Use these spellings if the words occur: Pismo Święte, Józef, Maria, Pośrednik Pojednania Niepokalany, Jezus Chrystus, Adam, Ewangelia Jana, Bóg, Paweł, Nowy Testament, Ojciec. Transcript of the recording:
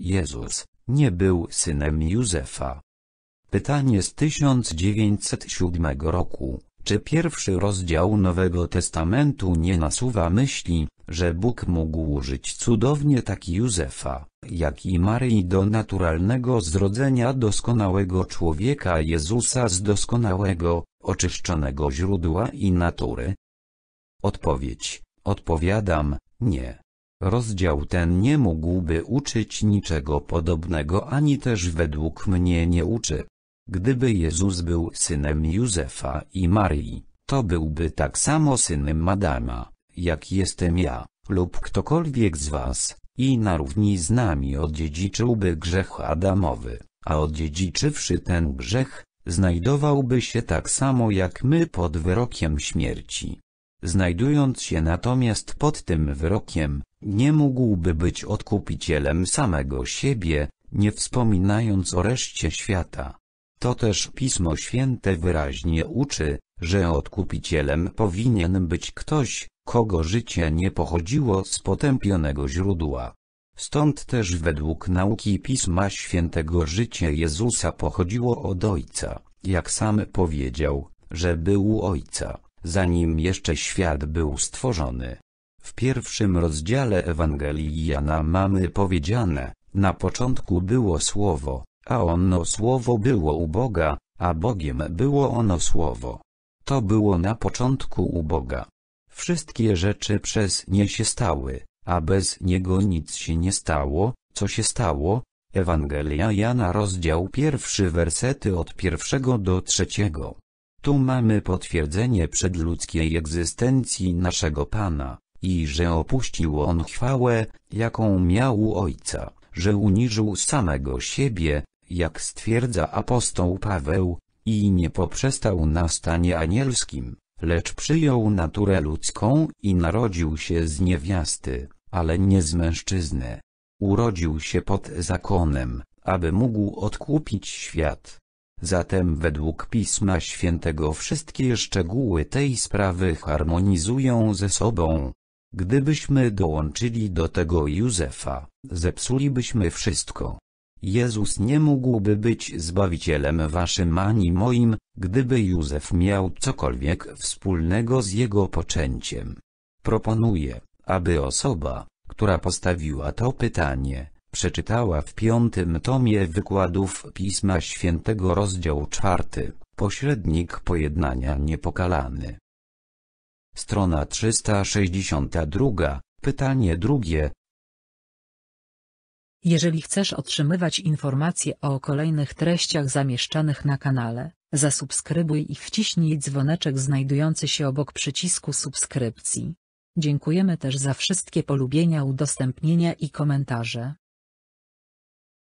Jezus nie był synem Józefa. Pytanie z 1907 roku, czy pierwszy rozdział Nowego Testamentu nie nasuwa myśli, że Bóg mógł użyć cudownie tak Józefa, jak i Maryi do naturalnego zrodzenia doskonałego człowieka Jezusa z doskonałego, oczyszczonego źródła i natury? Odpowiedź: odpowiadam, nie. Rozdział ten nie mógłby uczyć niczego podobnego ani też według mnie nie uczy. Gdyby Jezus był synem Józefa i Maryi, to byłby tak samo synem Adama, jak jestem ja, lub ktokolwiek z was, i na równi z nami odziedziczyłby grzech adamowy, a odziedziczywszy ten grzech, znajdowałby się tak samo jak my pod wyrokiem śmierci. Znajdując się natomiast pod tym wyrokiem, nie mógłby być odkupicielem samego siebie, nie wspominając o reszcie świata. To też Pismo Święte wyraźnie uczy, że odkupicielem powinien być ktoś, kogo życie nie pochodziło z potępionego źródła. Stąd też według nauki Pisma Świętego życie Jezusa pochodziło od Ojca, jak sam powiedział, że był u Ojca, zanim jeszcze świat był stworzony. W pierwszym rozdziale Ewangelii Jana mamy powiedziane: na początku było Słowo, a ono Słowo było u Boga, a Bogiem było ono Słowo. To było na początku u Boga. Wszystkie rzeczy przez nie się stały, a bez niego nic się nie stało, co się stało. Ewangelia Jana, rozdział 1, wersety od 1 do 3. Tu mamy potwierdzenie przedludzkiej egzystencji naszego Pana, i że opuścił On chwałę, jaką miał u Ojca, że uniżył samego siebie, jak stwierdza apostoł Paweł, i nie poprzestał na stanie anielskim, lecz przyjął naturę ludzką i narodził się z niewiasty, ale nie z mężczyzny. Urodził się pod zakonem, aby mógł odkupić świat. Zatem według Pisma Świętego wszystkie szczegóły tej sprawy harmonizują ze sobą. Gdybyśmy dołączyli do tego Józefa, zepsulibyśmy wszystko. Jezus nie mógłby być Zbawicielem waszym ani moim, gdyby Józef miał cokolwiek wspólnego z jego poczęciem. Proponuję, aby osoba, która postawiła to pytanie, przeczytała w 5. tomie wykładów Pisma Świętego rozdział 4, Pośrednik Pojednania Niepokalany. Strona 362, pytanie drugie. Jeżeli chcesz otrzymywać informacje o kolejnych treściach zamieszczanych na kanale, zasubskrybuj i wciśnij dzwoneczek znajdujący się obok przycisku subskrypcji. Dziękujemy też za wszystkie polubienia, udostępnienia i komentarze.